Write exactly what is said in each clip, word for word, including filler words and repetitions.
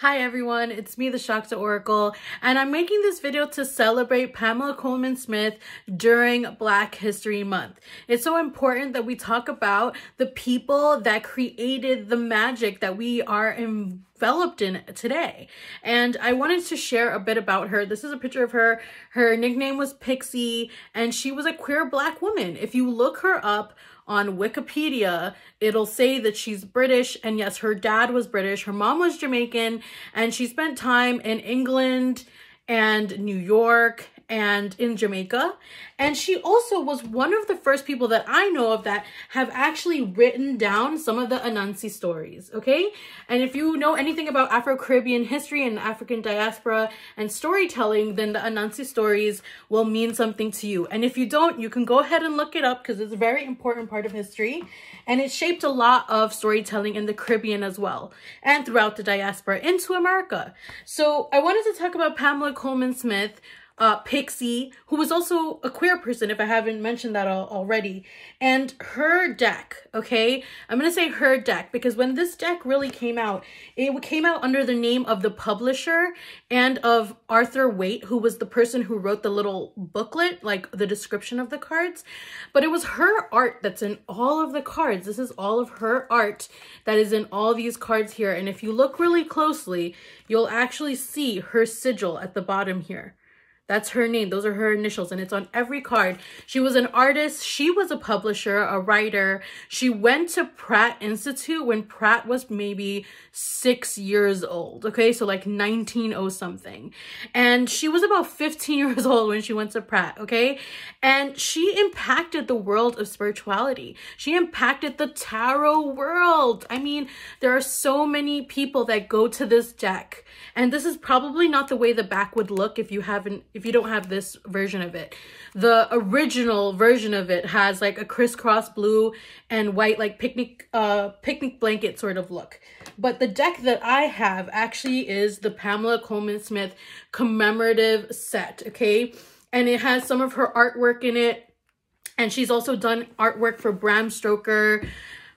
Hi everyone, it's me, the Shakta Oracle, and I'm making this video to celebrate Pamela Colman Smith during Black History Month. It's so important that we talk about the people that created the magic that we are in developed in today. And I wanted to share a bit about her. This is a picture of her. Her nickname was Pixie, and she was a queer Black woman. If you look her up on Wikipedia, it'll say that she's British, and yes, her dad was British, her mom was Jamaican, and she spent time in England and New York and in Jamaica. And she also was one of the first people that I know of that have actually written down some of the Anansi stories, okay? And if you know anything about Afro-Caribbean history and African diaspora and storytelling, then the Anansi stories will mean something to you. And if you don't, you can go ahead and look it up because it's a very important part of history. And it shaped a lot of storytelling in the Caribbean as well and throughout the diaspora into America. So I wanted to talk about Pamela Colman Smith, Uh, Pixie, who was also a queer person, if I haven't mentioned that all already, and her deck, okay? I'm gonna say her deck because when this deck really came out, it came out under the name of the publisher and of Arthur Waite, who was the person who wrote the little booklet, like the description of the cards. But it was her art that's in all of the cards. This is all of her art that is in all these cards here. And if you look really closely, you'll actually see her sigil at the bottom here. That's her name. Those are her initials, and it's on every card. She was an artist. She was a publisher, a writer. She went to Pratt Institute when Pratt was maybe six years old, okay? So like nineteen oh something. And she was about fifteen years old when she went to Pratt, okay? And she impacted the world of spirituality. She impacted the tarot world. I mean, there are so many people that go to this deck, and this is probably not the way the back would look if you haven't If you don't have this version of it. The original version of it has like a crisscross blue and white, like picnic uh picnic blanket sort of look. But the deck that I have actually is the Pamela Colman Smith commemorative set, okay? And it has some of her artwork in it. And she's also done artwork for Bram Stoker,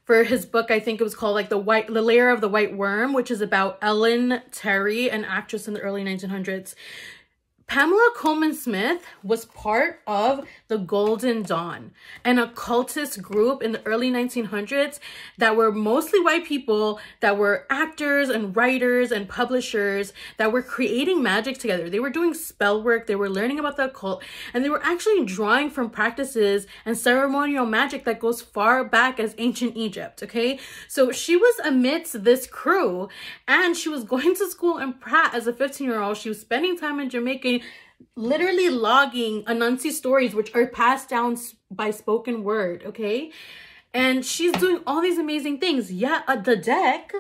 for his book, I think it was called like the white, the Lair of the White Worm, which is about Ellen Terry, an actress in the early nineteen hundreds. Pamela Colman Smith was part of the Golden Dawn, an occultist group in the early nineteen hundreds that were mostly white people that were actors and writers and publishers that were creating magic together. They were doing spell work, they were learning about the occult, and they were actually drawing from practices and ceremonial magic that goes far back as ancient Egypt, okay? So she was amidst this crew, and she was going to school in Pratt as a fifteen-year-old. She was spending time in Jamaica, literally logging Anansi stories, which are passed down by spoken word, okay? And she's doing all these amazing things. Yeah, uh, the deck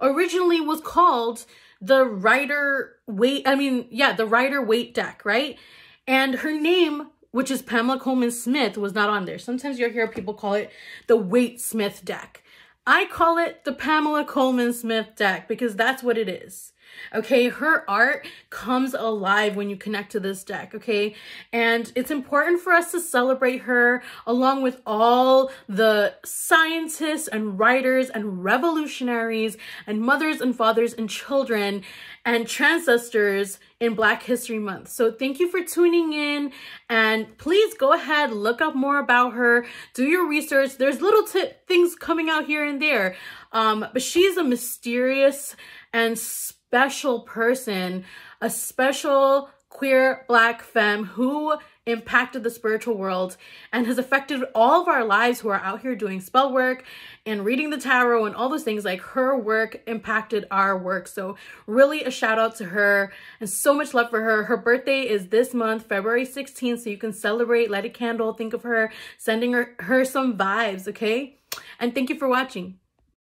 originally was called the Rider Waite, I mean, yeah, the Rider Waite deck, right? And her name, which is Pamela Colman Smith, was not on there. Sometimes you'll hear people call it the Waite Smith deck. I call it the Pamela Colman Smith deck because that's what it is. Okay, her art comes alive when you connect to this deck, okay? And it's important for us to celebrate her along with all the scientists and writers and revolutionaries and mothers and fathers and children and transcestors in Black History Month. So thank you for tuning in, and please go ahead, look up more about her, do your research. There's little tip things coming out here and there, um, but she's a mysterious and special person, a special queer Black femme who impacted the spiritual world and has affected all of our lives who are out here doing spell work and reading the tarot and all those things. Like, her work impacted our work. So really a shout out to her and so much love for her. Her birthday is this month, February sixteenth. So you can celebrate, light a candle, think of her, sending her, her some vibes, okay? And thank you for watching.